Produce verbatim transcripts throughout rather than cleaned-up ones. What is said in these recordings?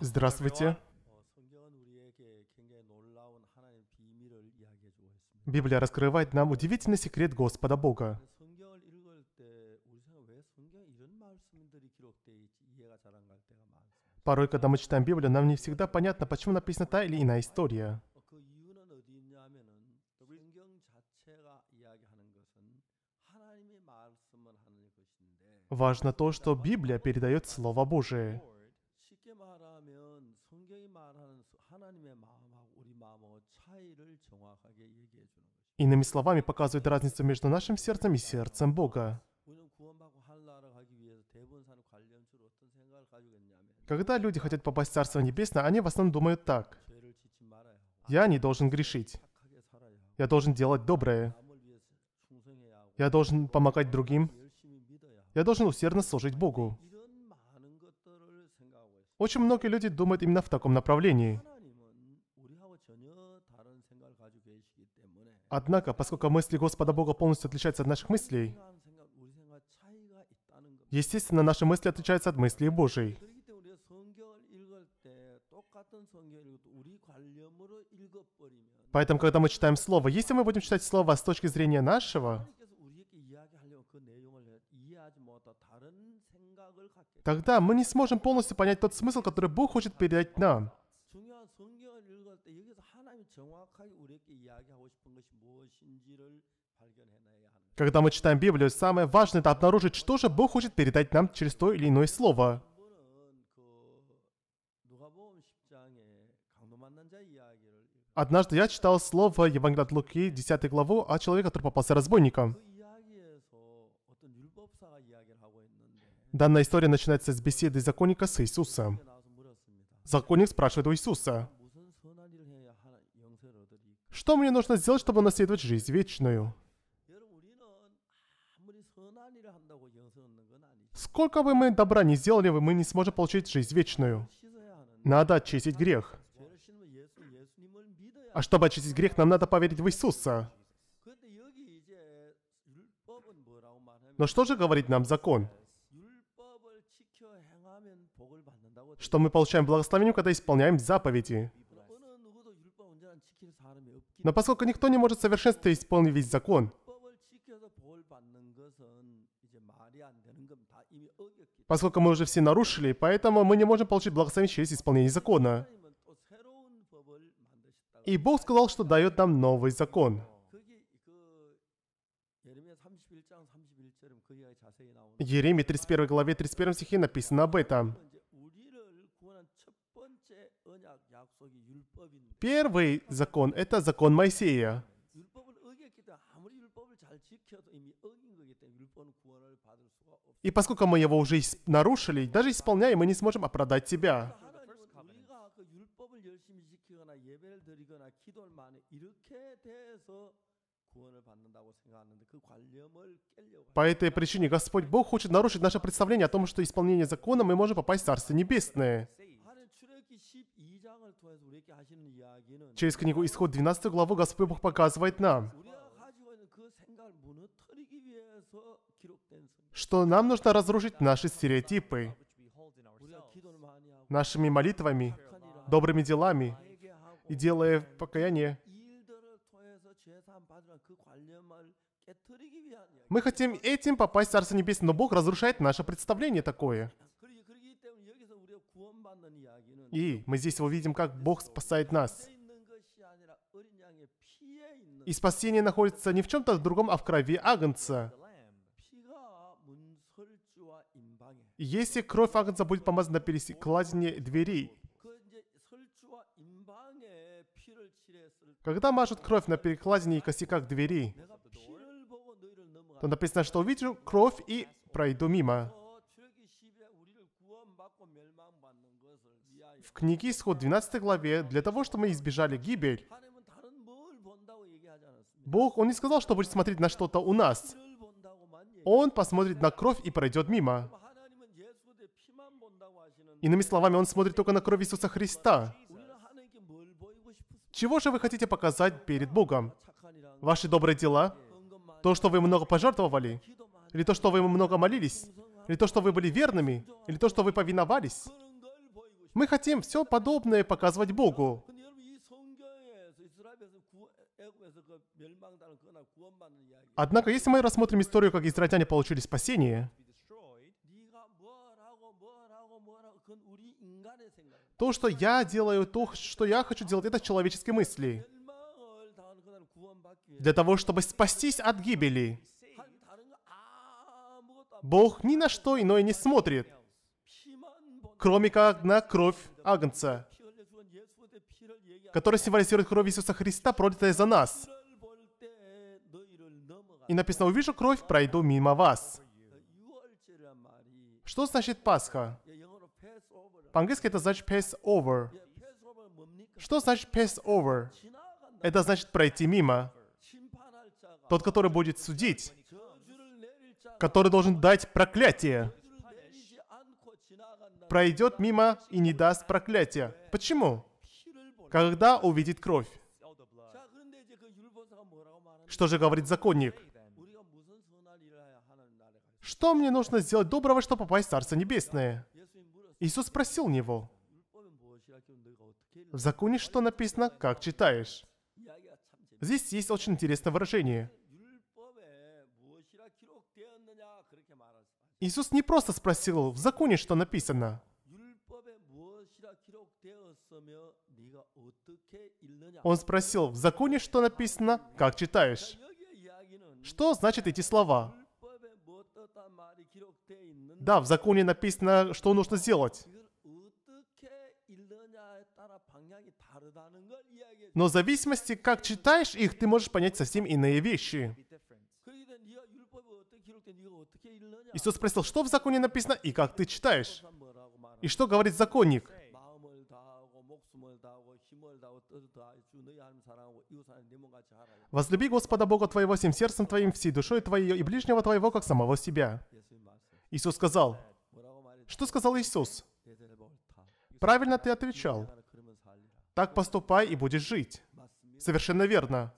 Здравствуйте. Библия раскрывает нам удивительный секрет Господа Бога. Порой, когда мы читаем Библию, нам не всегда понятно, почему написана та или иная история. Важно то, что Библия передает Слово Божие. Иными словами, показывает разницу между нашим сердцем и сердцем Бога. Когда люди хотят попасть в Царство Небесное, они в основном думают так. Я не должен грешить. Я должен делать доброе. Я должен помогать другим. Я должен усердно служить Богу. Очень многие люди думают именно в таком направлении. Однако, поскольку мысли Господа Бога полностью отличаются от наших мыслей, естественно, наши мысли отличаются от мыслей Божьей. Поэтому, когда мы читаем Слово, если мы будем читать Слово с точки зрения нашего, тогда мы не сможем полностью понять тот смысл, который Бог хочет передать нам. Когда мы читаем Библию, самое важное — это обнаружить, что же Бог хочет передать нам через то или иное слово. Однажды я читал слово Евангелия от Луки, десятую главу, о человеке, который попался разбойником. Данная история начинается с беседы законника с Иисусом. Законник спрашивает у Иисуса: «Что мне нужно сделать, чтобы наследовать жизнь вечную?» Сколько бы мы добра ни сделали, мы не сможем получить жизнь вечную. Надо очистить грех. А чтобы очистить грех, нам надо поверить в Иисуса. Но что же говорит нам закон? Что мы получаем благословение, когда исполняем заповеди. Но поскольку никто не может в совершенстве исполнить весь закон, поскольку мы уже все нарушили, поэтому мы не можем получить благословение через исполнение закона. И Бог сказал, что дает нам новый закон. Иеремия тридцать первая главе тридцать первом стихе написано об этом. Первый закон — это закон Моисея. И поскольку мы его уже нарушили, даже исполняя, мы не сможем оправдать себя. По этой причине Господь Бог хочет нарушить наше представление о том, что исполнение закона мы можем попасть в Царство Небесное. Через книгу Исход двенадцатую главу Господь Бог показывает нам, что нам нужно разрушить наши стереотипы, нашими молитвами, добрыми делами и делая покаяние. Мы хотим этим попасть в Царство Небесное, но Бог разрушает наше представление такое. И мы здесь увидим, как Бог спасает нас. И спасение находится не в чем-то другом, а в крови Агнца. Если кровь Агнца будет помазана на перекладине двери, когда мажут кровь на перекладине и косяках двери, то написано, что увижу кровь и пройду мимо. В книге Исход двенадцатой главе, для того, чтобы мы избежали гибель, Бог, Он не сказал, что будет смотреть на что-то у нас. Он посмотрит на кровь и пройдет мимо. Иными словами, Он смотрит только на кровь Иисуса Христа. Чего же вы хотите показать перед Богом? Ваши добрые дела? То, что вы много пожертвовали? Или то, что вы много молились? Или то, что вы были верными? Или то, что вы повиновались? Мы хотим все подобное показывать Богу. Однако, если мы рассмотрим историю, как израильтяне получили спасение, то, что я делаю, то, что я хочу делать, это человеческие мысли. Для того, чтобы спастись от гибели. Бог ни на что иное не смотрит, кроме как на кровь Агнца, которая символизирует кровь Иисуса Христа, пролитая за нас. И написано: «Увижу кровь, пройду мимо вас». Что значит Пасха? По-английски это значит Passover. Что значит Passover? Это значит пройти мимо. Тот, который будет судить, который должен дать проклятие, пройдет мимо и не даст проклятия. Почему? Когда увидит кровь. Что же говорит законник? Что мне нужно сделать доброго, чтобы попасть в Царство Небесное? Иисус спросил него. В законе что написано, как читаешь? Здесь есть очень интересное выражение. Иисус не просто спросил, в законе что написано. Он спросил, в законе что написано, как читаешь. Что значит эти слова? Да, в законе написано, что нужно сделать. Но в зависимости, как читаешь их, ты можешь понять совсем иные вещи. Иисус спросил, что в законе написано и как ты читаешь. И что говорит законник? «Возлюби Господа Бога твоего всем сердцем твоим, всей душой твоей и ближнего твоего, как самого себя». Иисус сказал. Что сказал Иисус? Правильно ты отвечал. Так поступай и будешь жить. Совершенно верно.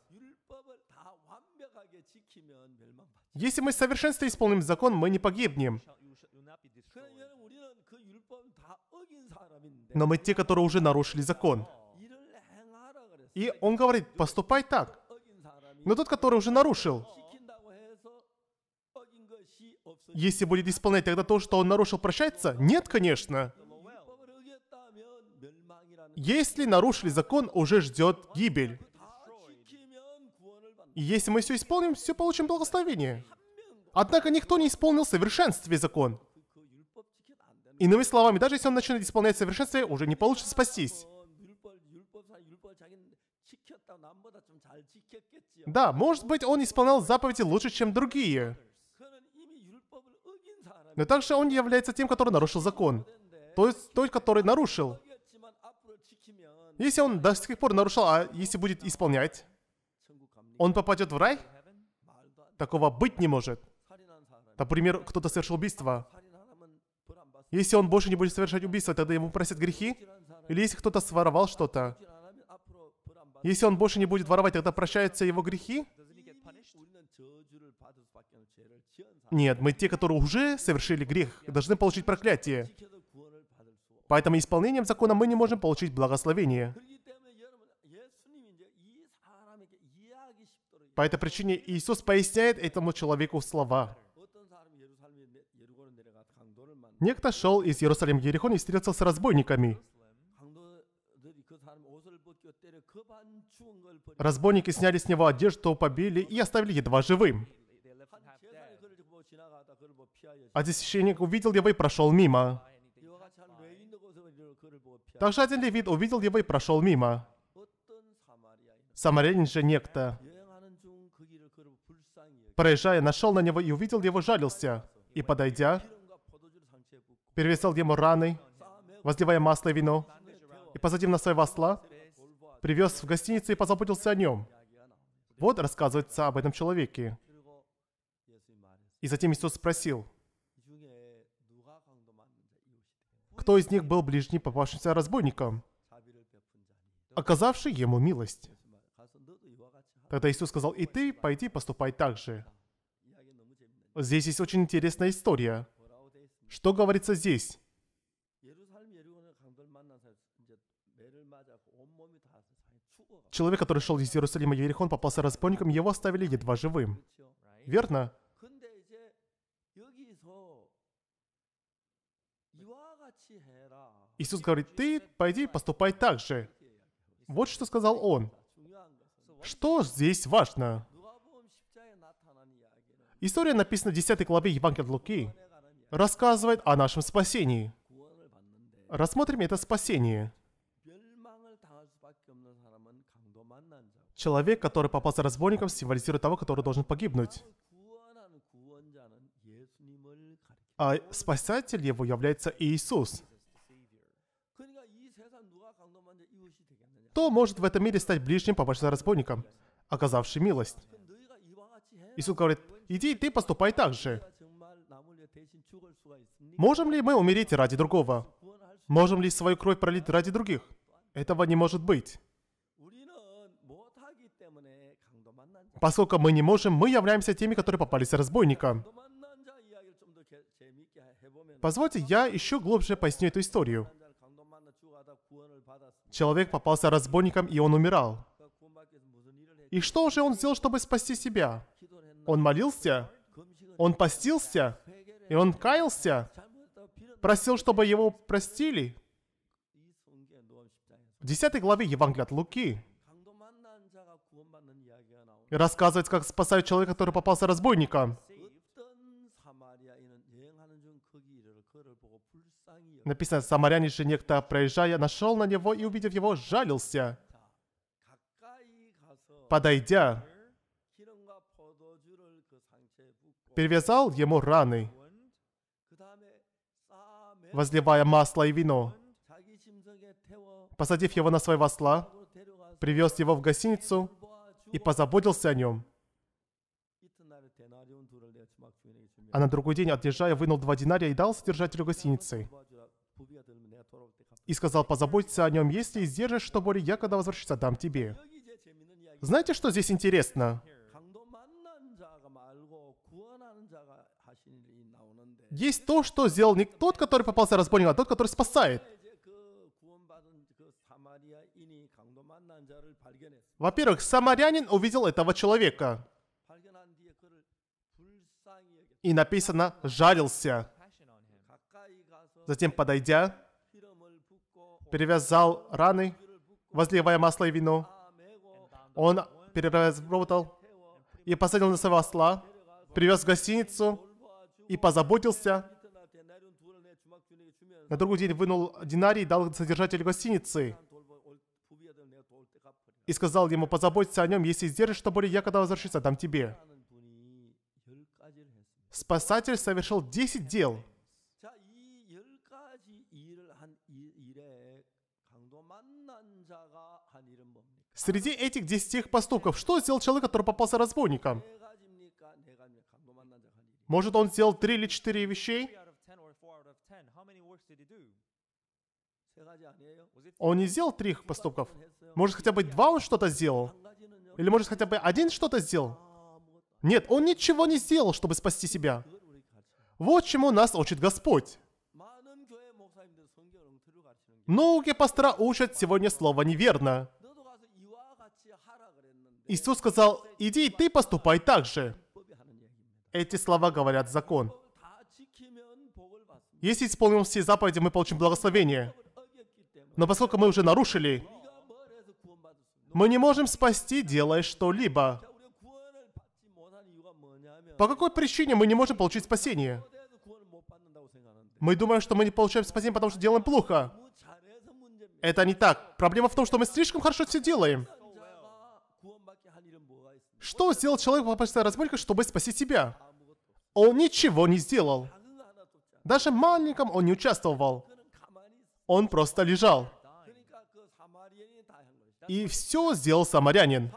Если мы в совершенстве исполним закон, мы не погибнем. Но мы те, которые уже нарушили закон. И он говорит, поступай так. Но тот, который уже нарушил, если будет исполнять тогда то, что он нарушил, прощается? Нет, конечно. Если нарушили закон, уже ждет гибель. И если мы все исполним, все получим благословение. Однако никто не исполнил в совершенстве закон. Иными словами, даже если он начнет исполнять совершенствие, уже не получится спастись. Да, может быть, он исполнял заповеди лучше, чем другие. Но также он является тем, который нарушил закон. То есть, тот, который нарушил. Если он до сих пор нарушал, а если будет исполнять, он попадет в рай? Такого быть не может. Например, кто-то совершил убийство. Если он больше не будет совершать убийство, тогда ему простят грехи? Или если кто-то своровал что-то? Если он больше не будет воровать, тогда прощаются его грехи? Нет, мы те, которые уже совершили грех, должны получить проклятие. Поэтому исполнением закона мы не можем получить благословение. По этой причине Иисус поясняет этому человеку слова. Некто шел из Иерусалима в Иерихон и встретился с разбойниками. Разбойники сняли с него одежду, побили и оставили едва живым. Один священник увидел его и прошел мимо. Также один левит увидел его и прошел мимо. Самарянин же некто, проезжая, нашел на него и увидел его, жалился. И, подойдя, перевязал ему раны, возливая масло и вино, и, посадив на своего осла, привез в гостиницу и позаботился о нем. Вот рассказывается об этом человеке. И затем Иисус спросил, кто из них был ближний попавшимся разбойникам, оказавший ему милость. Тогда Иисус сказал, и ты пойди поступай так же. Здесь есть очень интересная история. Что говорится здесь? Человек, который шел из Иерусалима в Иерихон, попался разбойником, его оставили едва живым. Верно? Иисус говорит, ты пойди поступай так же. Вот что сказал Он. Что здесь важно? История написана в десятой главе Евангелия от Луки. Рассказывает о нашем спасении. Рассмотрим это спасение. Человек, который попался разбойником, символизирует того, который должен погибнуть. А спасатель его является Иисус. Кто может в этом мире стать ближним попавшимся разбойником, оказавший милость? Иисус говорит, иди, ты поступай так же. Можем ли мы умереть ради другого? Можем ли свою кровь пролить ради других? Этого не может быть. Поскольку мы не можем, мы являемся теми, которые попались разбойникам. Позвольте, я еще глубже поясню эту историю. Человек попался разбойником, и он умирал. И что же он сделал, чтобы спасти себя? Он молился, он постился, и он каялся, просил, чтобы его простили. В десятой главе Евангелия от Луки рассказывается, как спасают человека, который попался разбойником. Написано, самарянин же некто, проезжая, нашел на него и, увидев его, жалился. Подойдя, перевязал ему раны, возливая масло и вино. Посадив его на своего осла, привез его в гостиницу и позаботился о нем. А на другой день, отъезжая, вынул два динария и дал содержателю гостиницы. И сказал, позаботься о нем, если сдержишь, то более я, когда возвращусь, отдам тебе. Знаете, что здесь интересно? Есть то, что сделал не тот, который попался разбойником, а тот, который спасает. Во-первых, самарянин увидел этого человека. И написано, жалился. Затем, подойдя, перевязал раны, возливая масло и вино. Он переработал и посадил на своего осла, привез в гостиницу и позаботился. На другой день вынул динарий и дал содержателю гостиницы. И сказал ему, позаботься о нем, если сдержишь, то более я, когда возвращусь, отдам тебе. Спасатель совершил десять дел. Среди этих десяти поступков, что сделал человек, который попался разбойником? Может, он сделал три или четыре вещей? Он не сделал три поступков. Может, хотя бы два он что-то сделал? Или, может, хотя бы один что-то сделал? Нет, он ничего не сделал, чтобы спасти себя. Вот чему нас учит Господь. Многие пастора учат сегодня слово неверно. Иисус сказал, иди, ты поступай так же. Эти слова говорят закон. Если исполним все заповеди, мы получим благословение. Но поскольку мы уже нарушили, мы не можем спасти, делая что-либо. По какой причине мы не можем получить спасение? Мы думаем, что мы не получаем спасение, потому что делаем плохо. Это не так. Проблема в том, что мы слишком хорошо все делаем. Что сделал человек, попавшийся разбойником, чтобы спасти себя? Он ничего не сделал. Даже в маленьком он не участвовал. Он просто лежал. И все сделал самарянин.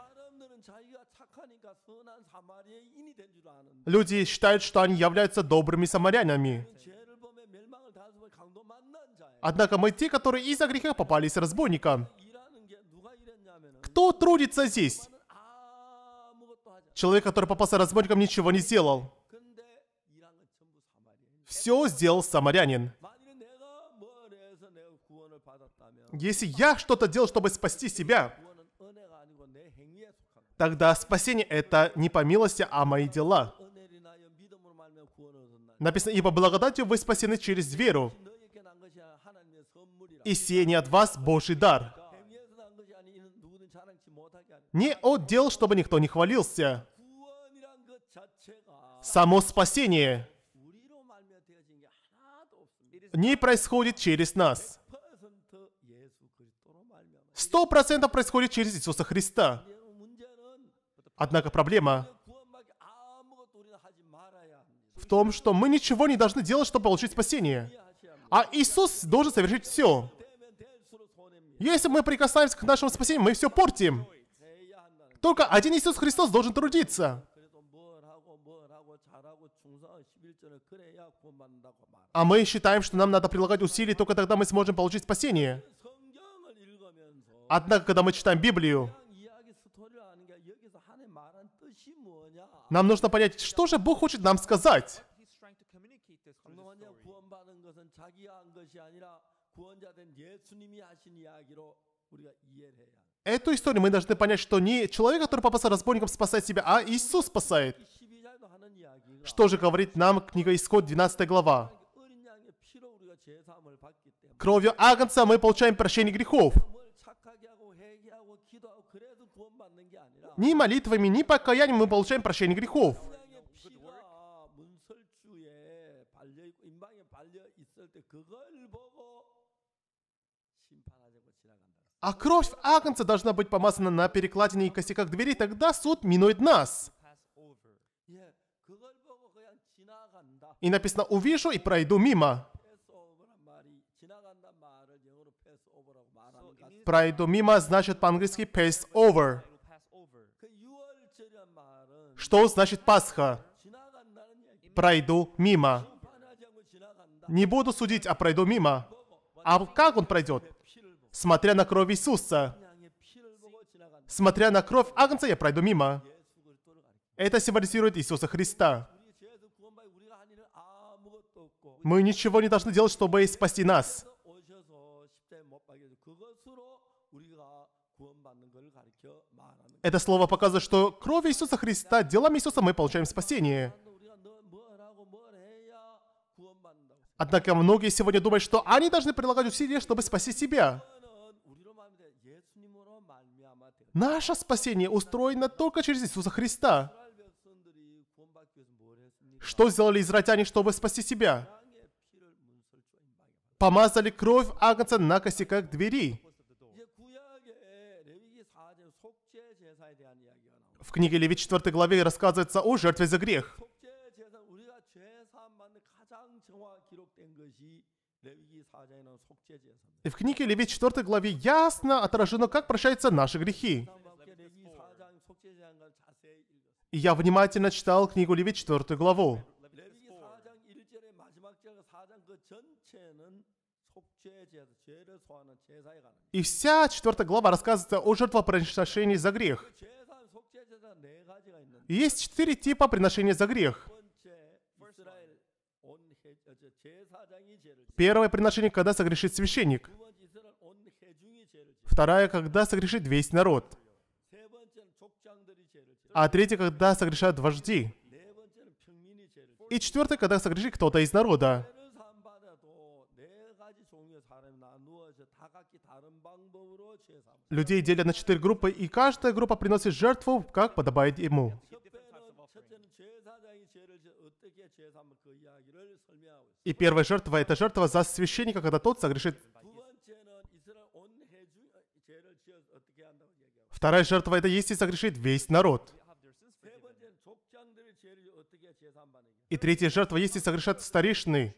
Люди считают, что они являются добрыми самарянами. Однако мы те, которые из-за греха попались разбойникам. Кто трудится здесь? Человек, который попался разбойником, ничего не сделал. Все сделал самарянин. Если я что-то делал, чтобы спасти себя, тогда спасение — это не по милости, а мои дела. Написано, ибо благодатью вы спасены через веру, и сие не от вас Божий дар. Не от дел, чтобы никто не хвалился. Само спасение не происходит через нас. Сто процентов происходит через Иисуса Христа. Однако проблема в том, что мы ничего не должны делать, чтобы получить спасение. А Иисус должен совершить все. Если мы прикасаемся к нашему спасению, мы все портим. Только один Иисус Христос должен трудиться. А мы считаем, что нам надо прилагать усилия, только тогда мы сможем получить спасение. Однако, когда мы читаем Библию, нам нужно понять, что же Бог хочет нам сказать. Эту историю мы должны понять, что не человек, который попался разбойником, спасает себя, а Иисус спасает. Что же говорит нам книга Исход, двенадцатая глава? Кровью Агнца мы получаем прощение грехов. Ни молитвами, ни покаянием мы получаем прощение грехов. А кровь Агнца должна быть помазана на перекладине и косяках двери, тогда суд минует нас. И написано «увижу и пройду мимо». «Пройду мимо» значит по-английски «pass over». Что значит Пасха? «Пройду мимо». Не буду судить, а пройду мимо. А как он пройдет? Смотря на кровь Иисуса. Смотря на кровь Агнца, я пройду мимо. Это символизирует Иисуса Христа. Мы ничего не должны делать, чтобы спасти нас. Это слово показывает, что кровь Иисуса Христа, делами Иисуса мы получаем спасение. Однако многие сегодня думают, что они должны прилагать усилия, чтобы спасти себя. Наше спасение устроено только через Иисуса Христа. Что сделали израильтяне, чтобы спасти себя? Помазали кровь Агнца на косяках двери. В книге Левит четвёртой главе рассказывается о жертве за грех. И в книге Левит четвёртой главе ясно отражено, как прощаются наши грехи. И я внимательно читал книгу Левит четвёртую главу. И вся четвёртая глава рассказывается о жертвоприношении за грех. И есть четыре типа приношения за грех. Первое приношение, когда согрешит священник. Второе, когда согрешит весь народ. А третье, когда согрешат вожди. И четвертое, когда согрешит кто-то из народа. Людей делят на четыре группы, и каждая группа приносит жертву, как подобает ему. И первая жертва — это жертва за священника, когда тот согрешит. Вторая жертва — это если согрешит весь народ. И третья жертва — если согрешат старейшины.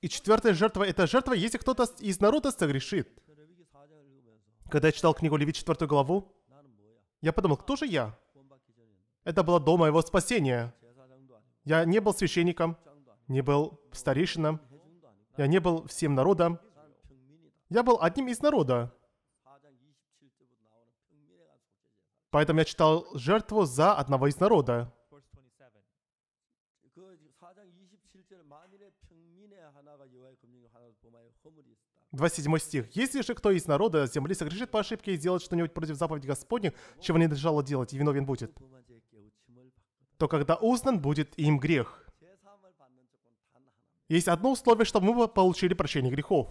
И четвертая жертва — это жертва, если кто-то из народа согрешит. Когда я читал книгу Левит четвёртую главу, я подумал, кто же я? Это было до моего спасения. Я не был священником, не был старейшином, я не был всем народом. Я был одним из народа. Поэтому я читал жертву за одного из народа. двадцать седьмой стих. «Если же кто из народа земли согрешит по ошибке и сделает что-нибудь против заповедей Господних, чего не должно делать, и виновен будет, то когда узнан будет им грех». Есть одно условие, чтобы мы получили прощение грехов.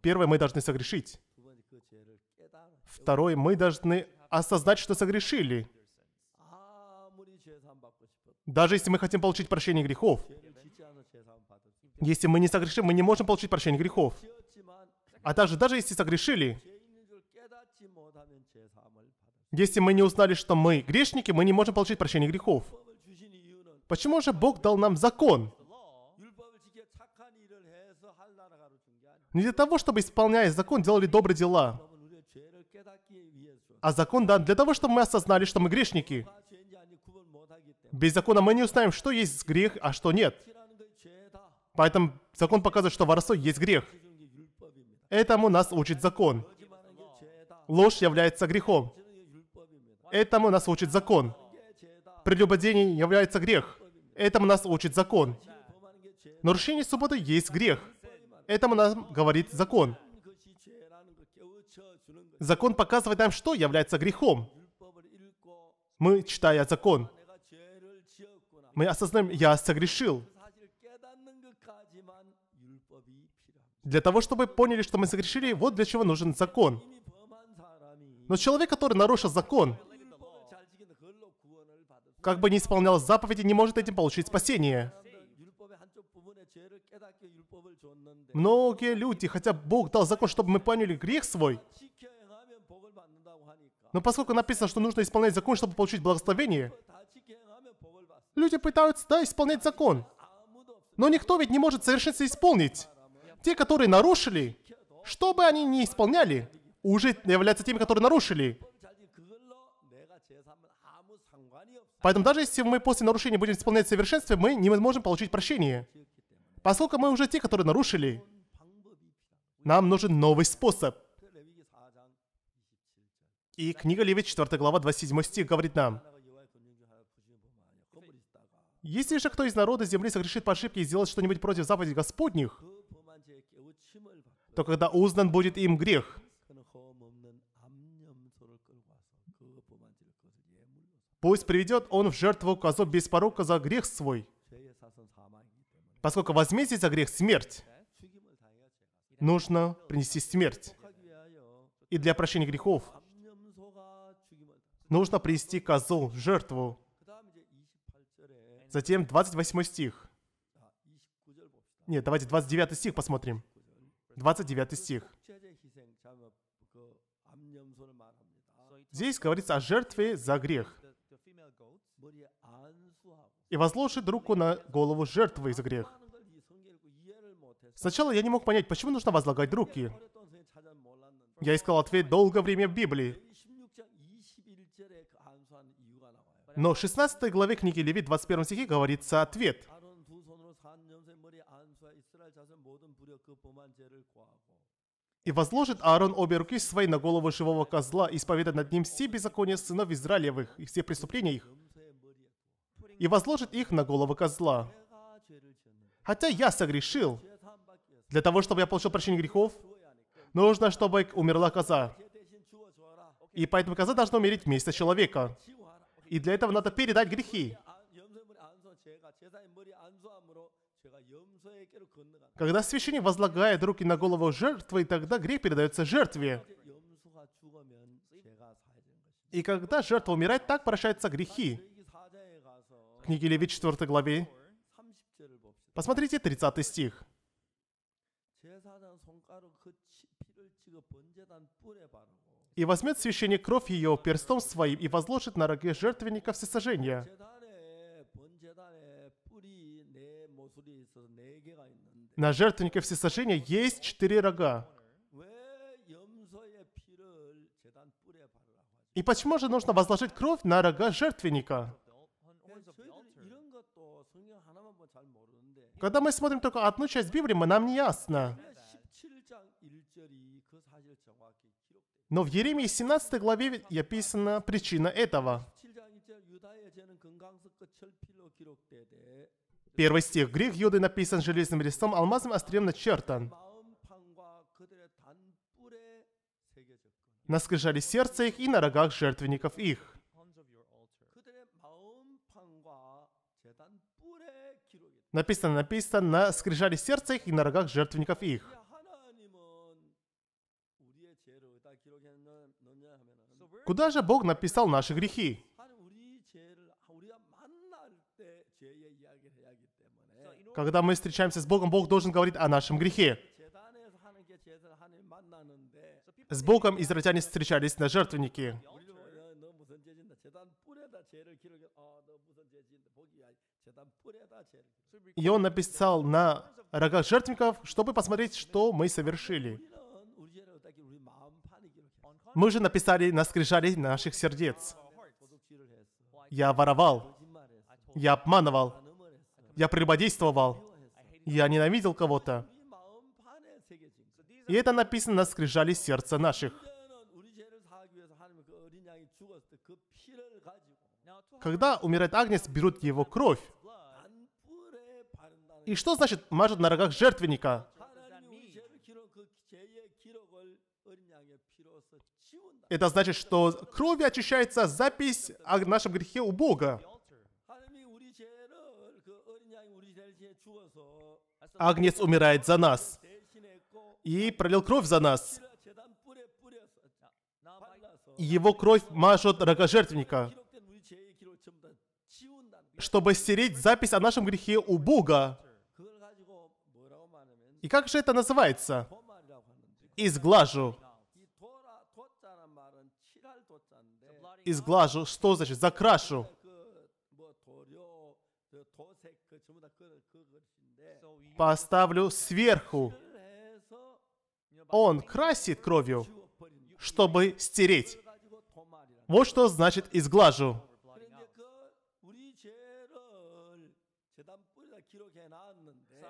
Первое, мы должны согрешить. Второе, мы должны осознать, что согрешили. Даже если мы хотим получить прощение грехов. Если мы не согрешим, мы не можем получить прощение грехов. А также, даже если согрешили, если мы не узнали, что мы грешники, мы не можем получить прощение грехов. Почему же Бог дал нам закон? Не для того, чтобы, исполняя закон, делали добрые дела. А закон дан для того, чтобы мы осознали, что мы грешники. Без закона мы не узнаем, что есть грех, а что нет. Поэтому закон показывает, что воровство есть грех. Этому нас учит закон. Ложь является грехом. Этому нас учит закон. Прелюбодеяние является грех. Этому нас учит закон. Нарушение субботы есть грех. Этому нам говорит закон. Закон показывает нам, что является грехом. Мы, читая закон, мы осознаем, я согрешил. Для того, чтобы поняли, что мы согрешили, вот для чего нужен закон. Но человек, который нарушил закон, как бы не исполнял заповеди, не может этим получить спасение. Многие люди, хотя Бог дал закон, чтобы мы поняли грех свой, но поскольку написано, что нужно исполнять закон, чтобы получить благословение, люди пытаются, да, исполнять закон. Но никто ведь не может совершенно исполнить. Те, которые нарушили, что бы они ни исполняли, уже являются теми, которые нарушили. Поэтому даже если мы после нарушения будем исполнять совершенство, мы не можем получить прощение. Поскольку мы уже те, которые нарушили, нам нужен новый способ. И книга Левит, четвёртая глава, двадцать седьмой стих говорит нам: «Если же кто из народа земли согрешит по ошибке и сделает что-нибудь против заповедей Господних, то когда узнан будет им грех, пусть приведет он в жертву козу без порока за грех свой, поскольку возмездие за грех — смерть». Нужно принести смерть. И для прощения грехов нужно принести козу в жертву. Затем двадцать восьмой стих. Нет, давайте двадцать девятый стих посмотрим. двадцать девятый стих. Здесь говорится о жертве за грех. «И возложит руку на голову жертвы за грех». Сначала я не мог понять, почему нужно возлагать руки. Я искал ответ долгое время в Библии. Но в шестнадцатой главе книги Левит, двадцать первом стихе, говорится ответ. «И возложит Аарон обе руки свои на голову живого козла, исповедая над ним все беззакония сынов Израилевых и все преступления их, и возложит их на голову козла». Хотя я согрешил, для того, чтобы я получил прощение грехов, нужно, чтобы умерла коза. И поэтому коза должна умереть вместо человека. И для этого надо передать грехи. Когда священник возлагает руки на голову жертвы, тогда грех передается жертве. И когда жертва умирает, так прощаются грехи. В книге Левит, четвёртой главе, посмотрите тридцатый стих. «И возьмет священник кровь ее перстом своим и возложит на роги жертвенника всесожжения. На жертвеннике всесожжения есть четыре рога». И почему же нужно возложить кровь на рога жертвенника? Когда мы смотрим только одну часть Библии, нам не ясно. Но в Иеремии семнадцатой главе описана причина этого. Первый стих. Грех Юды написан железным листом, алмазным острием начертан. На скрижали сердца их и на рогах жертвенников их. Написано, написано, на скрижали сердца их и на рогах жертвенников их. Куда же Бог написал наши грехи? Когда мы встречаемся с Богом, Бог должен говорить о нашем грехе. С Богом израильтяне встречались на жертвеннике. И он написал на рогах жертвенников, чтобы посмотреть, что мы совершили. Мы же написали на скрижали наших сердец. Я воровал. Я обманывал. Я прелюбодействовал. Я ненавидел кого-то. И это написано на скрижали сердца наших. Когда умирает Агнец, берут его кровь. И что значит мажут на рогах жертвенника? Это значит, что кровью очищается запись о нашем грехе у Бога. Агнец умирает за нас и пролил кровь за нас. Его кровь мажет рога жертвенника, чтобы стереть запись о нашем грехе у Бога. И как же это называется? Изглажу. Изглажу. Что значит? Закрашу. Поставлю сверху. Он красит кровью, чтобы стереть. Вот что значит изглажу.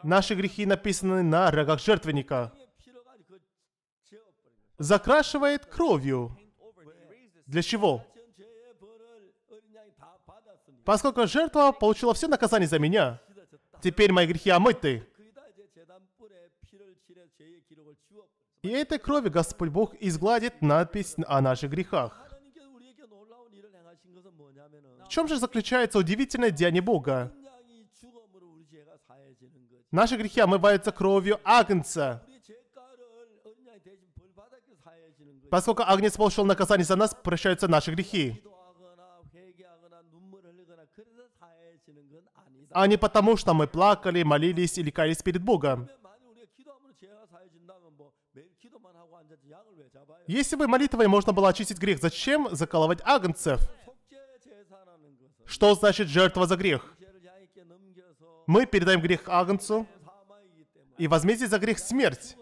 Наши грехи написаны на рогах жертвенника. Закрашивает кровью. Для чего? Поскольку жертва получила все наказание за меня, теперь мои грехи омыты. И этой крови Господь Бог изгладит надпись о наших грехах. В чем же заключается удивительное деяние Бога? Наши грехи омываются кровью Агнца. Поскольку Агнец получил наказание за нас, прощаются наши грехи. А не потому, что мы плакали, молились или каялись перед Богом. Если бы молитвой можно было очистить грех, зачем закалывать агнцев? Что значит жертва за грех? Мы передаем грех агнцу, и возмездие за грех — смерть.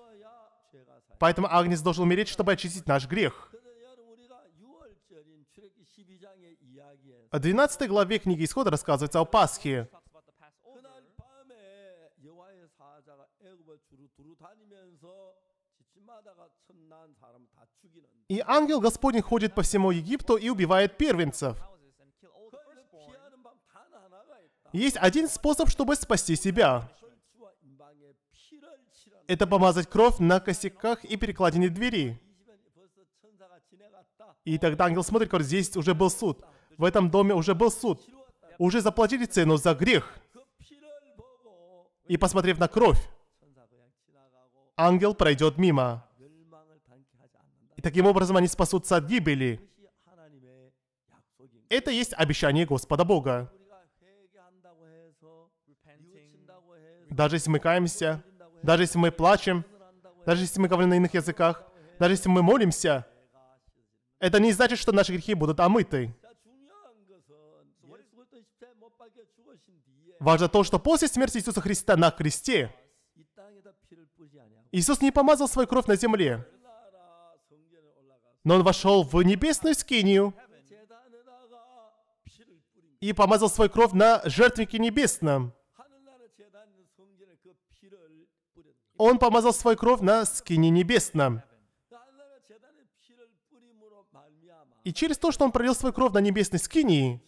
Поэтому агнец должен умереть, чтобы очистить наш грех. В двенадцатой главе книги Исхода рассказывается о Пасхе. И ангел Господень ходит по всему Египту и убивает первенцев. Есть один способ, чтобы спасти себя. Это помазать кровь на косяках и перекладине двери. И тогда ангел смотрит, говорит, здесь уже был суд. В этом доме уже был суд. Уже заплатили цену за грех. И посмотрев на кровь, ангел пройдет мимо. И таким образом они спасутся от гибели. Это есть обещание Господа Бога. Даже если мы каемся, даже если мы плачем, даже если мы говорим на иных языках, даже если мы молимся, это не значит, что наши грехи будут омыты. Важно то, что после смерти Иисуса Христа на кресте Иисус не помазал свою кровь на земле, но Он вошел в небесную скинию и помазал свою кровь на жертвеннике небесном. Он помазал свою кровь на скинии небесном. И через то, что Он пролил свою кровь на небесной скинии,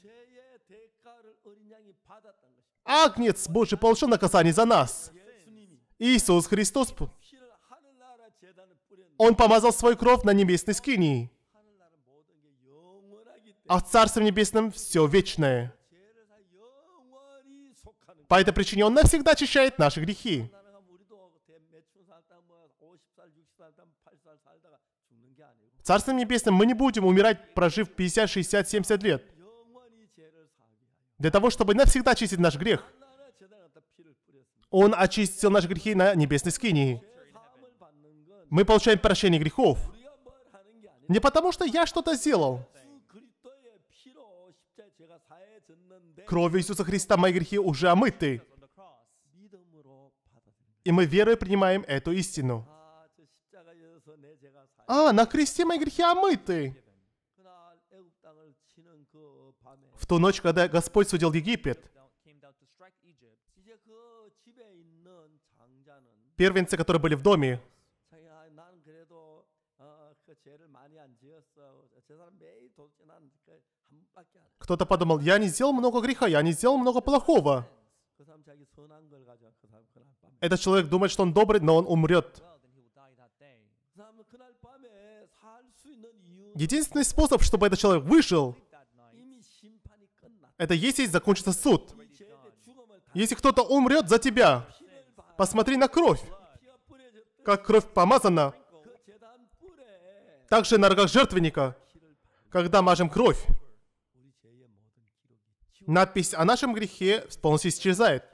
Агнец Божий получил наказание за нас. Иисус Христос, Он помазал свою кровь на небесной скинии. А в Царстве Небесном все вечное. По этой причине Он навсегда очищает наши грехи. В Царстве Небесном мы не будем умирать, прожив пятьдесят, шестьдесят, семьдесят лет. Для того, чтобы навсегда очистить наш грех. Он очистил наши грехи на небесной скинии. Мы получаем прощение грехов. Не потому, что я что-то сделал. Кровью Иисуса Христа мои грехи уже омыты. И мы верой принимаем эту истину. А, на кресте мои грехи омыты. В ту ночь, когда Господь судил Египет, первенцы, которые были в доме, кто-то подумал, я не сделал много греха, я не сделал много плохого. Этот человек думает, что он добрый, но он умрет. Единственный способ, чтобы этот человек выжил, это если закончится суд. Если кто-то умрет за тебя, посмотри на кровь, как кровь помазана. Также на рогах жертвенника, когда мажем кровь, надпись о нашем грехе полностью исчезает.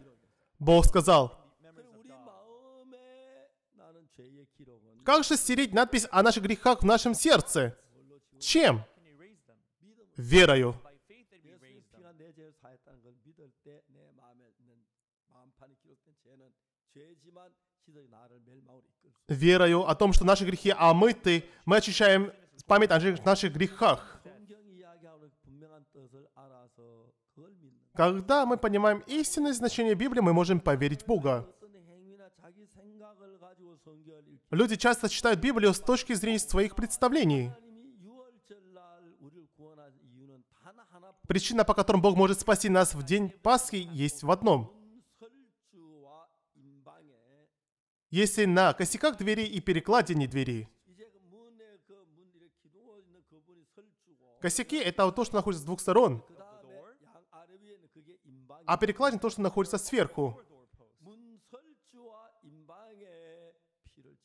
Бог сказал, как же стереть надпись о наших грехах в нашем сердце? Чем? Верою. Верою о том, что наши грехи омыты, мы очищаем память о наших грехах. Когда мы понимаем истинное значение Библии, мы можем поверить в Бога. Люди часто читают Библию с точки зрения своих представлений. Причина, по которой Бог может спасти нас в день Пасхи, есть в одном. Если на косяках двери и перекладине двери. Косяки — это то, что находится с двух сторон. А перекладина — то, что находится сверху.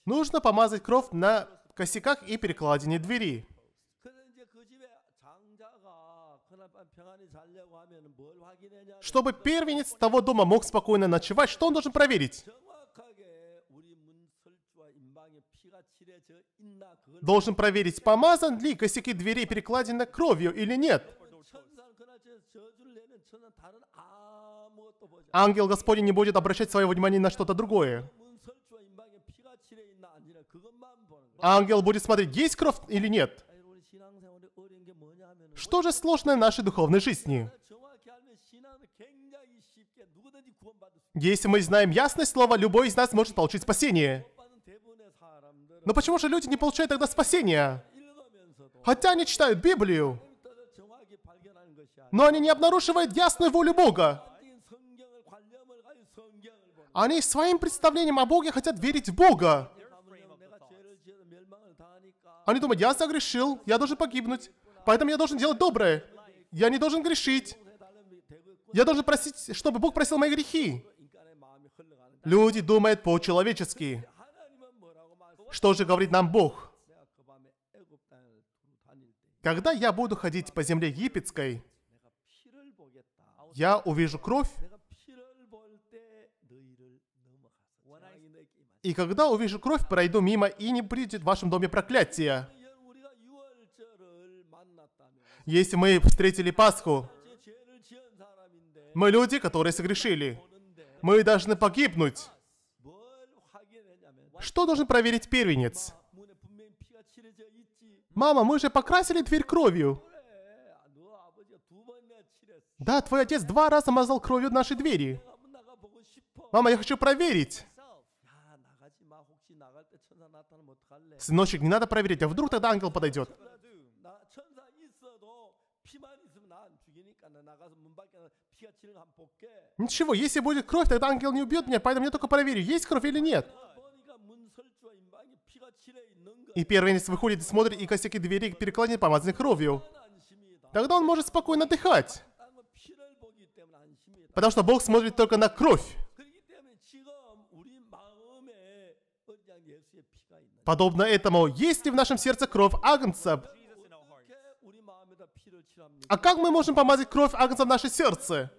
Нужно помазать кровь на косяках и перекладине двери. Чтобы первенец того дома мог спокойно ночевать, что он должен проверить? Должен проверить, помазан ли косяки дверей перекладины кровью или нет. Ангел Господень не будет обращать свое внимание на что-то другое. Ангел будет смотреть, есть кровь или нет. Что же сложное в нашей духовной жизни? Если мы знаем ясное слово, любой из нас может получить спасение. Но почему же люди не получают тогда спасения? Хотя они читают Библию, но они не обнаруживают ясную волю Бога. Они своим представлением о Боге хотят верить в Бога. Они думают, я согрешил, я должен погибнуть, поэтому я должен делать доброе. Я не должен грешить. Я должен просить, чтобы Бог простил мои грехи. Люди думают по-человечески. Что же говорит нам Бог? Когда я буду ходить по земле египетской, я увижу кровь, и когда увижу кровь, пройду мимо, и не придет в вашем доме проклятие. Если мы встретили Пасху, мы люди, которые согрешили. Мы должны погибнуть. Что должен проверить первенец? Мама, мы же покрасили дверь кровью. Да, твой отец два раза мазал кровью наши двери. Мама, я хочу проверить. Сыночек, не надо проверить, а вдруг тогда ангел подойдет. Ничего, если будет кровь, тогда ангел не убьет меня, поэтому я только проверю, есть кровь или нет. И первенец выходит, смотрит, и косяки двери перекладины помазаны кровью. Тогда он может спокойно отдыхать. Потому что Бог смотрит только на кровь. Подобно этому, есть ли в нашем сердце кровь Агнца? А как мы можем помазать кровь Агнца в наше сердце?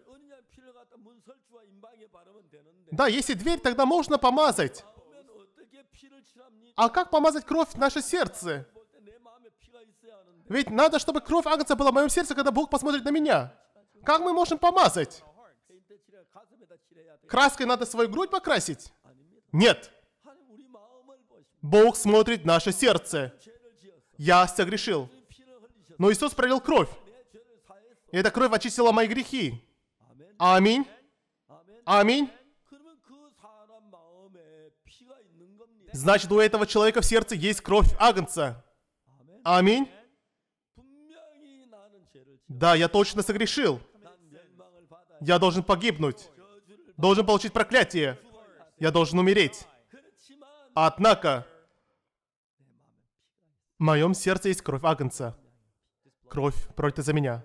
Да, если дверь, тогда можно помазать. А как помазать кровь в наше сердце? Ведь надо, чтобы кровь Агнца была в моем сердце, когда Бог посмотрит на меня. Как мы можем помазать? Краской надо свою грудь покрасить? Нет. Бог смотрит в наше сердце. Я согрешил. Но Иисус пролил кровь. И эта кровь очистила мои грехи. Аминь. Аминь. Значит, у этого человека в сердце есть кровь Агнца. Аминь. Да, я точно согрешил. Я должен погибнуть. Должен получить проклятие. Я должен умереть. Однако, в моем сердце есть кровь Агнца. Кровь пролита за меня.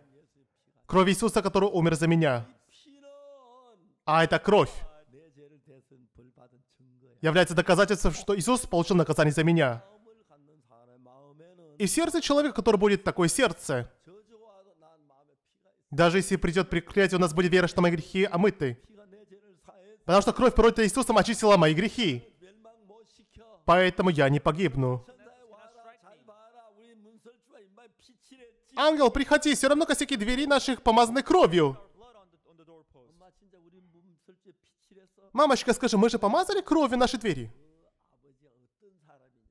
Кровь Иисуса, который умер за меня. А эта кровь является доказательством, что Иисус получил наказание за меня. И в сердце человека, который будет такое сердце, даже если придет проклятие, у нас будет вера, что мои грехи омыты. Потому что кровь пролита Иисусом очистила мои грехи. Поэтому я не погибну. Ангел, приходи, все равно косяки двери наших помазаны кровью. Мамочка, скажи, мы же помазали кровью наши двери?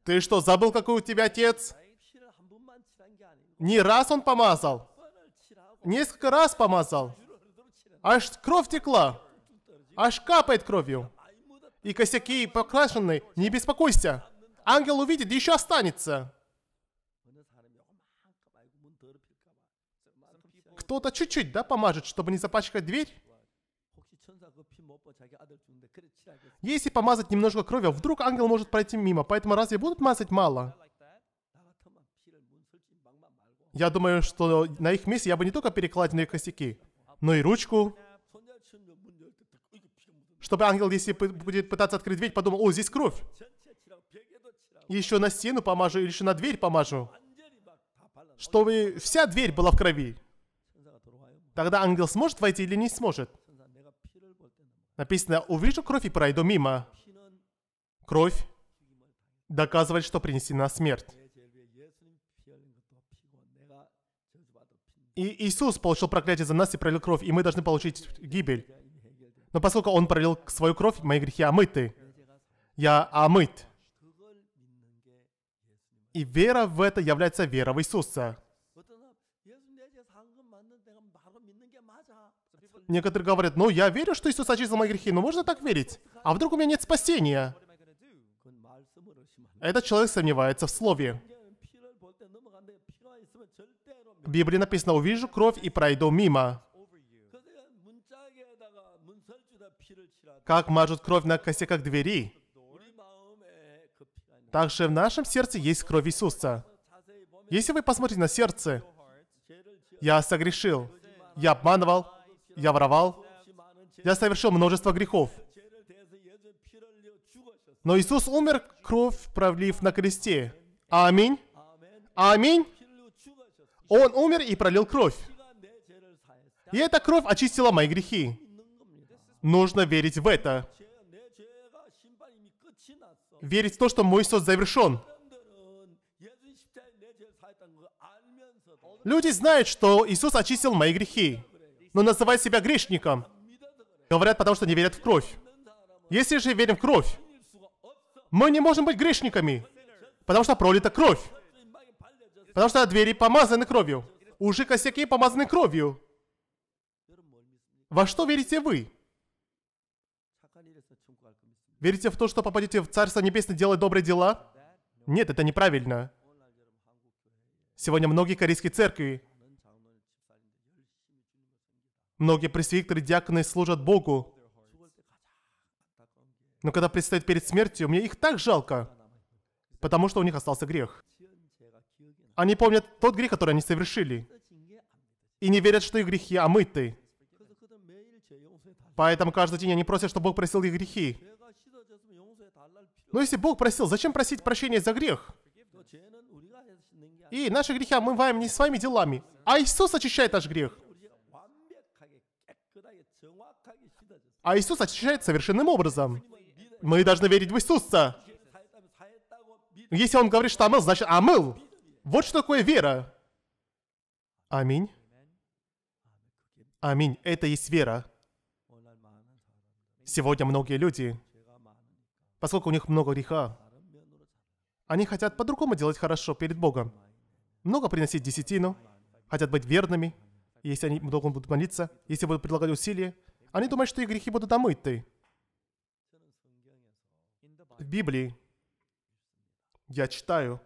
Ты что, забыл, какой у тебя отец? Не раз он помазал. Несколько раз помазал. Аж кровь текла. Аж капает кровью. И косяки покрашены. Не беспокойся. Ангел увидит, еще останется. Кто-то чуть-чуть, да, помажет, чтобы не запачкать дверь? Если помазать немножко кровью, вдруг ангел может пройти мимо, поэтому разве будут мазать мало? Я думаю, что на их месте я бы не только перекладину и косяки, но и ручку. Чтобы ангел, если будет пытаться открыть дверь, подумал, о, здесь кровь. Еще на стену помажу, еще на дверь помажу. Чтобы вся дверь была в крови. Тогда ангел сможет войти или не сможет? Написано, увижу кровь и пройду мимо. Кровь доказывает, что принесена смерть. И Иисус получил проклятие за нас и пролил кровь, и мы должны получить гибель. Но поскольку Он пролил свою кровь, мои грехи омыты. Я омыт. И вера в это является вера в Иисуса. Некоторые говорят, ну я верю, что Иисус очистил мои грехи, но можно так верить? А вдруг у меня нет спасения? Этот человек сомневается в слове. В Библии написано, увижу кровь и пройду мимо. Как мажут кровь на косяках двери. Также в нашем сердце есть кровь Иисуса. Если вы посмотрите на сердце, я согрешил, я обманывал, я воровал, я совершил множество грехов. Но Иисус умер, кровь пролив на кресте. Аминь. Аминь. Он умер и пролил кровь. И эта кровь очистила мои грехи. Нужно верить в это. Верить в то, что мой суд завершен. Люди знают, что Иисус очистил мои грехи, но называют себя грешником. Говорят, потому что не верят в кровь. Если же верим в кровь, мы не можем быть грешниками, потому что пролита кровь. Потому что двери помазаны кровью. Уже косяки помазаны кровью. Во что верите вы? Верите в то, что попадете в Царство Небесное, делать добрые дела? Нет, это неправильно. Сегодня многие корейские церкви, Многие пресвитеры, диаконы служат Богу. Но когда предстоит перед смертью, мне их так жалко, потому что у них остался грех. Они помнят тот грех, который они совершили, и не верят, что их грехи омыты. Поэтому каждый день они просят, чтобы Бог просил их грехи. Но если Бог просил, зачем просить прощения за грех? И наши грехи омываем не своими делами, а Иисус очищает наш грех. А Иисус очищает совершенным образом. Мы должны верить в Иисуса. Если Он говорит, что омыл, значит омыл. Вот что такое вера. Аминь. Аминь. Это и есть вера. Сегодня многие люди, поскольку у них много греха, они хотят по-другому делать хорошо перед Богом. Много приносить десятину, хотят быть верными. Если они много будут молиться, если будут предлагать усилия, они думают, что их грехи будут омыты. В Библии я читаю.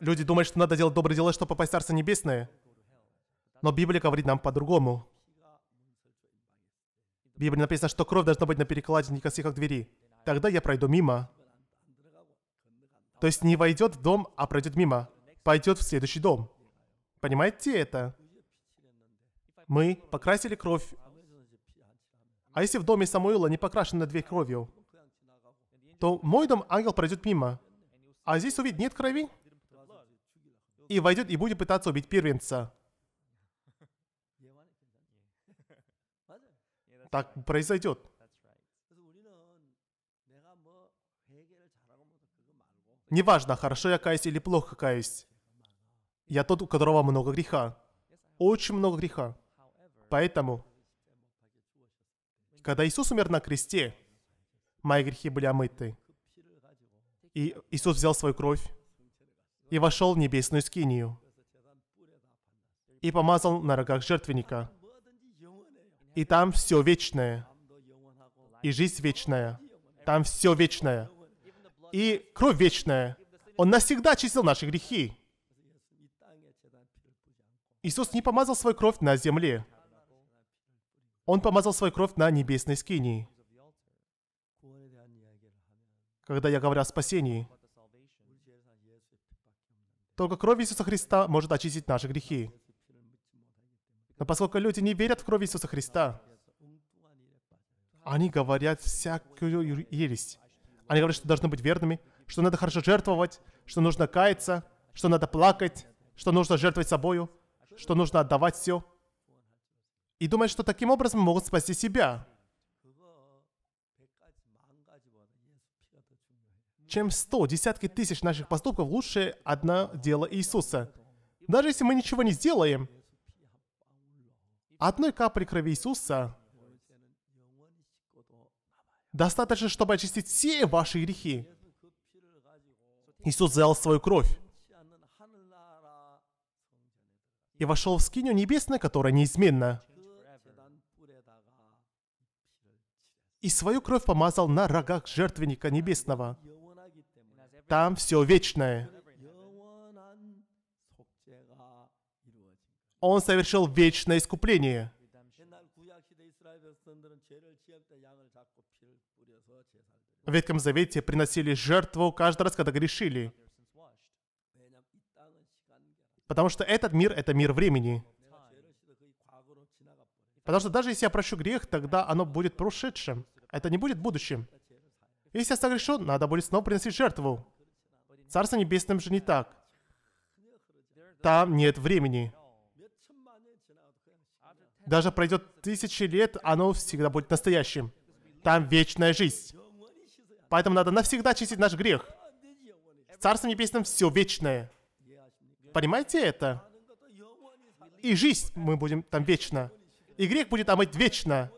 Люди думают, что надо делать добрые дела, чтобы попасть в Царство Небесное. Но Библия говорит нам по-другому. В Библии написано, что кровь должна быть на перекладине косых двери. Тогда я пройду мимо. То есть не войдет в дом, а пройдет мимо. Пойдет в следующий дом. Понимаете это? Мы покрасили кровь. А если в доме Самуила не покрашена дверь кровью, то мой дом ангел пройдет мимо. А здесь увидит, нет крови. И войдет и будет пытаться убить первенца. Так произойдет. Неважно, хорошо я каюсь или плохо каюсь. Я тот, у которого много греха. Очень много греха. Поэтому, когда Иисус умер на кресте, мои грехи были омыты. И Иисус взял свою кровь и вошел в небесную скинию и помазал на рогах жертвенника. И там все вечное. И жизнь вечная. Там все вечное. И кровь вечная. Он навсегда очистил наши грехи. Иисус не помазал свою кровь на земле. Он помазал свою кровь на небесной скинии. Когда я говорю о спасении, только кровь Иисуса Христа может очистить наши грехи. Но поскольку люди не верят в кровь Иисуса Христа, они говорят всякую ересь. Они говорят, что должны быть верными, что надо хорошо жертвовать, что нужно каяться, что надо плакать, что нужно жертвовать собою, что нужно отдавать все. И думают, что таким образом могут спасти себя. Чем сто, десятки тысяч наших поступков лучше одно дело Иисуса. Даже если мы ничего не сделаем, одной капли крови Иисуса достаточно, чтобы очистить все ваши грехи. Иисус взял свою кровь и вошел в скинию небесную, которая неизменна. И свою кровь помазал на рогах жертвенника небесного. Там все вечное. Он совершил вечное искупление. В Ветхом Завете приносили жертву каждый раз, когда грешили. Потому что этот мир — это мир времени. Потому что даже если я прощу грех, тогда оно будет прошедшим. Это не будет будущим. Если я согрешу, надо будет снова приносить жертву. Царство Небесное же не так. Там нет времени. Даже пройдет тысячи лет, оно всегда будет настоящим. Там вечная жизнь. Поэтому надо навсегда очистить наш грех. В Царстве Небесном все вечное. Понимаете это? И жизнь мы будем там вечно. И грех будет омыть вечно.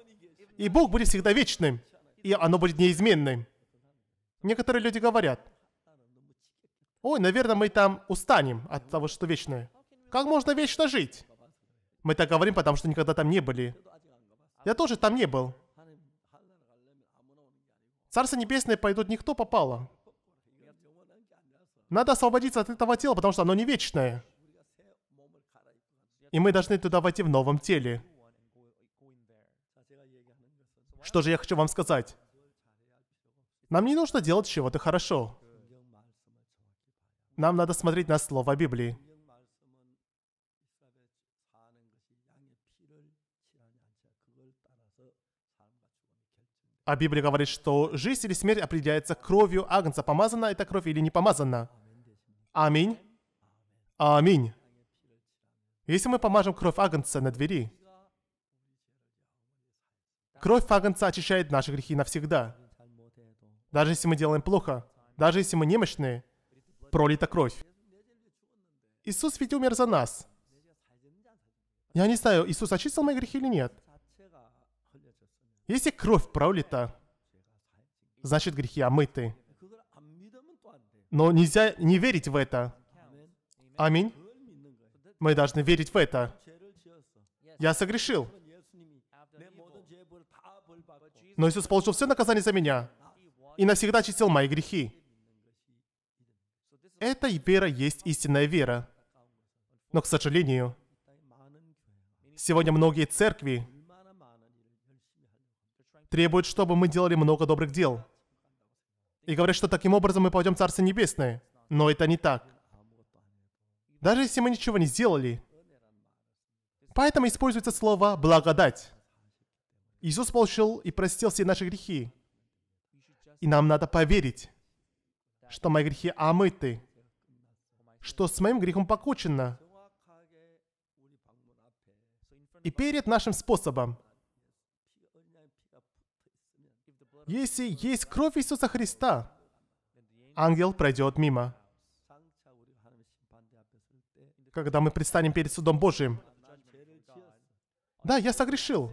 И Бог будет всегда вечным. И оно будет неизменным. Некоторые люди говорят: ой, наверное, мы там устанем от того, что вечное. Как можно вечно жить? Мы так говорим, потому что никогда там не были. Я тоже там не был. Царство Небесное пойдут не кто попало. Надо освободиться от этого тела, потому что оно не вечное. И мы должны туда войти в новом теле. Что же я хочу вам сказать? Нам не нужно делать чего-то хорошо. Нам надо смотреть на Слово Библии. А Библия говорит, что жизнь или смерть определяется кровью Агнца. Помазана эта кровь или не помазана? Аминь. Аминь. Если мы помажем кровь Агнца на двери, кровь Агнца очищает наши грехи навсегда. Даже если мы делаем плохо, даже если мы немощные, пролита кровь. Иисус ведь умер за нас. Я не знаю, Иисус очистил мои грехи или нет. Если кровь пролита, значит грехи омыты. Но нельзя не верить в это. Аминь. Мы должны верить в это. Я согрешил. Но Иисус получил все наказание за меня и навсегда очистил мои грехи. Эта вера есть истинная вера. Но, к сожалению, сегодня многие церкви требуют, чтобы мы делали много добрых дел. И говорят, что таким образом мы пойдем в Царство Небесное. Но это не так. Даже если мы ничего не сделали. Поэтому используется слово «благодать». Иисус получил и простил все наши грехи. И нам надо поверить, что мои грехи омыты, что с моим грехом покончено. И перед нашим способом, если есть кровь Иисуса Христа, ангел пройдет мимо. Когда мы предстанем перед судом Божьим. Да, я согрешил.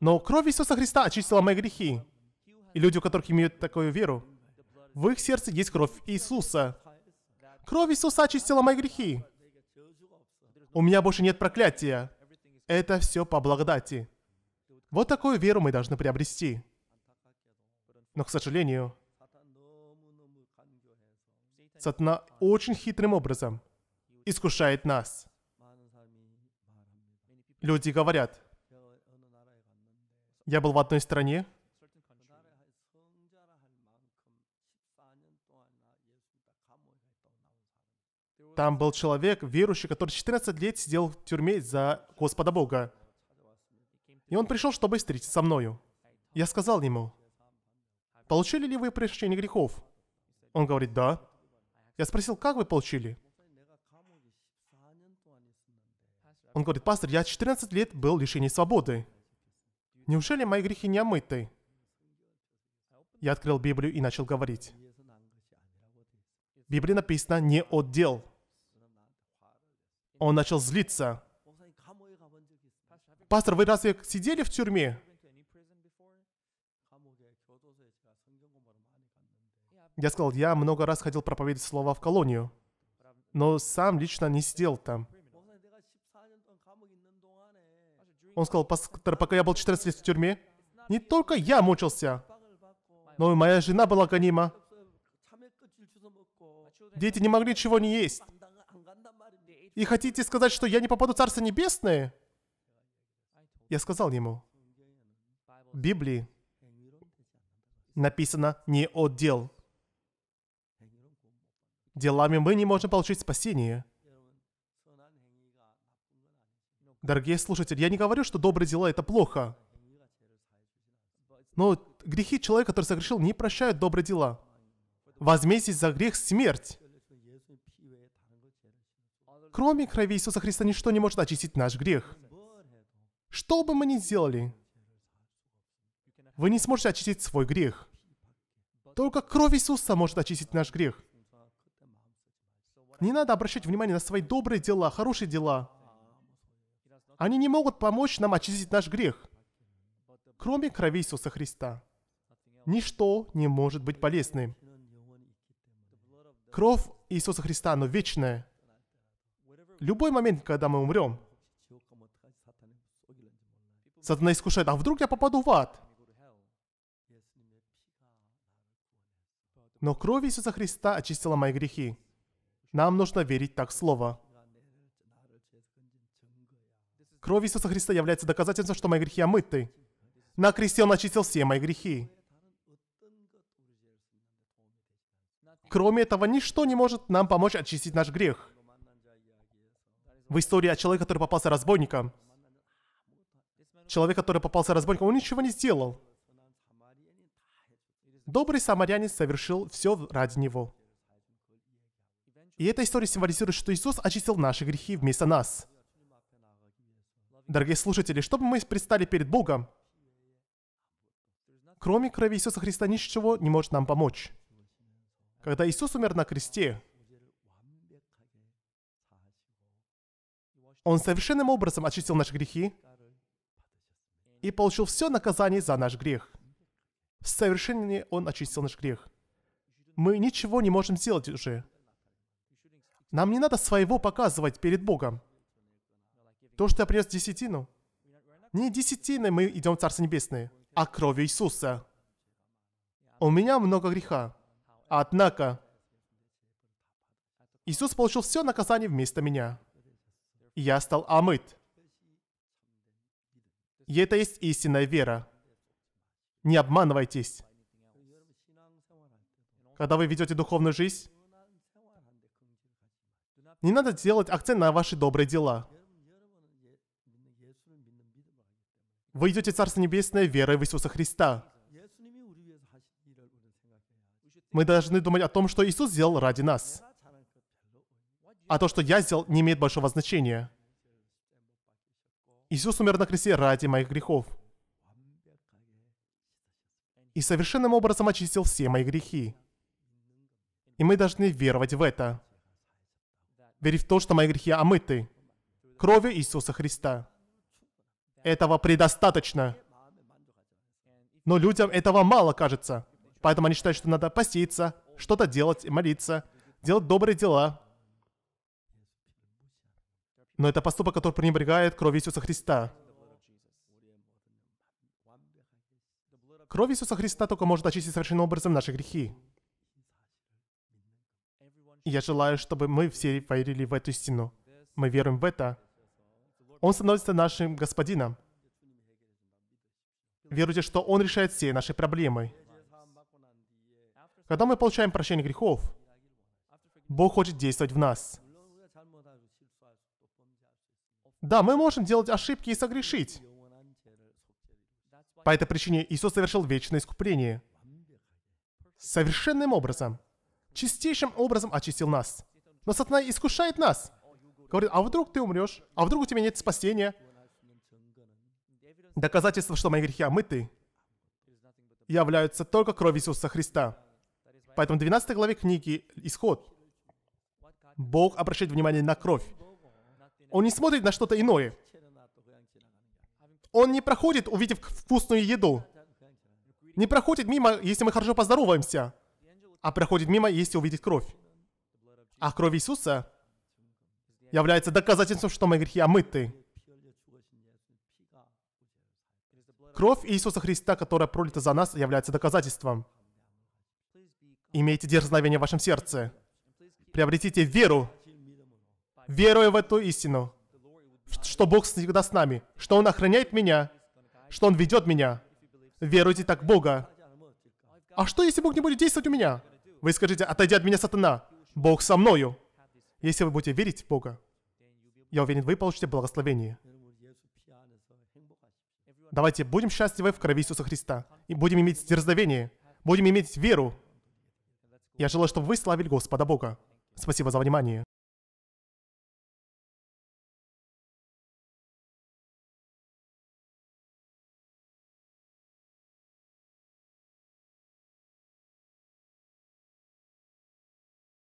Но кровь Иисуса Христа очистила мои грехи. И люди, у которых имеют такую веру, в их сердце есть кровь Иисуса. Кровь Иисуса очистила мои грехи. У меня больше нет проклятия. Это все по благодати. Вот такую веру мы должны приобрести. Но, к сожалению, сатана очень хитрым образом искушает нас. Люди говорят, я был в одной стране, там был человек, верующий, который четырнадцать лет сидел в тюрьме за Господа Бога. И он пришел, чтобы встретиться со мною. Я сказал ему, получили ли вы прощение грехов? Он говорит, да. Я спросил, как вы получили? Он говорит, пастор, я четырнадцать лет был в лишении свободы. Неужели мои грехи не омыты? Я открыл Библию и начал говорить. В Библии написано «не от дел». Он начал злиться. Пастор, вы разве сидели в тюрьме? Я сказал, я много раз ходил проповедовать слово в колонию, но сам лично не сидел там. Он сказал, пастор, пока я был четырнадцать лет в тюрьме, не только я мучился, но и моя жена была гонима. Дети не могли чего не есть. И хотите сказать, что я не попаду в Царство Небесное? Я сказал ему, в Библии написано «не от дел». Делами мы не можем получить спасение. Дорогие слушатели, я не говорю, что добрые дела – это плохо. Но грехи человека, который согрешил, не прощают добрые дела. Возмездие за грех – смерть. Кроме крови Иисуса Христа, ничто не может очистить наш грех. Что бы мы ни сделали, вы не сможете очистить свой грех. Только кровь Иисуса может очистить наш грех. Не надо обращать внимание на свои добрые дела, хорошие дела. Они не могут помочь нам очистить наш грех. Кроме крови Иисуса Христа, ничто не может быть полезным. Кровь Иисуса Христа, она вечная. Любой момент, когда мы умрем, сатана искушает, а вдруг я попаду в ад? Но кровь Иисуса Христа очистила мои грехи. Нам нужно верить так в Слово. Кровь Иисуса Христа является доказательством, что мои грехи омыты. На кресте Он очистил все мои грехи. Кроме этого, ничто не может нам помочь очистить наш грех. В истории о человеке, который попался разбойником. Человек, который попался разбойником, он ничего не сделал. Добрый самарянин совершил все ради него. И эта история символизирует, что Иисус очистил наши грехи вместо нас. Дорогие слушатели, чтобы мы предстали перед Богом, кроме крови Иисуса Христа ничего не может нам помочь. Когда Иисус умер на кресте, Он совершенным образом очистил наши грехи и получил все наказание за наш грех. В совершении Он очистил наш грех. Мы ничего не можем сделать уже. Нам не надо своего показывать перед Богом. То, что я принес десятину. Не десятиной мы идем в Царство Небесное, а кровью Иисуса. У меня много греха. Однако, Иисус получил все наказание вместо меня. И я стал омыт. И это есть истинная вера. Не обманывайтесь. Когда вы ведете духовную жизнь, не надо делать акцент на ваши добрые дела. Вы идете в Царство Небесное верой в Иисуса Христа. Мы должны думать о том, что Иисус сделал ради нас. А то, что я сделал, не имеет большого значения. Иисус умер на кресте ради моих грехов. И совершенным образом очистил все мои грехи. И мы должны веровать в это. Верить в то, что мои грехи омыты кровью Иисуса Христа. Этого предостаточно. Но людям этого мало кажется. Поэтому они считают, что надо поститься, что-то делать, молиться, делать добрые дела. Но это поступок, который пренебрегает кровью Иисуса Христа. Кровь Иисуса Христа только может очистить совершенным образом наши грехи. И я желаю, чтобы мы все поверили в эту истину. Мы веруем в это. Он становится нашим Господином. Веруйте, что Он решает все наши проблемы. Когда мы получаем прощение грехов, Бог хочет действовать в нас. Да, мы можем делать ошибки и согрешить. По этой причине Иисус совершил вечное искупление. Совершенным образом, чистейшим образом очистил нас. Но сатана искушает нас. Говорит, а вдруг ты умрешь? А вдруг у тебя нет спасения? Доказательство, что мои грехи омыты, являются только кровью Иисуса Христа. Поэтому в двенадцатой главе книги «Исход» Бог обращает внимание на кровь. Он не смотрит на что-то иное. Он не проходит, увидев вкусную еду. Не проходит мимо, если мы хорошо поздороваемся. А проходит мимо, если увидит кровь. А кровь Иисуса является доказательством, что мои грехи омыты. Кровь Иисуса Христа, которая пролита за нас, является доказательством. Имейте дерзновение в вашем сердце. Приобретите веру, веруя в эту истину, что Бог всегда с нами, что Он охраняет меня, что Он ведет меня. Веруйте так в Бога. А что, если Бог не будет действовать у меня? Вы скажите, отойди от меня, сатана. Бог со мною. Если вы будете верить в Бога, я уверен, вы получите благословение. Давайте будем счастливы в крови Иисуса Христа. И будем иметь дерзновение, будем иметь веру. Я желаю, чтобы вы славили Господа Бога. Спасибо за внимание.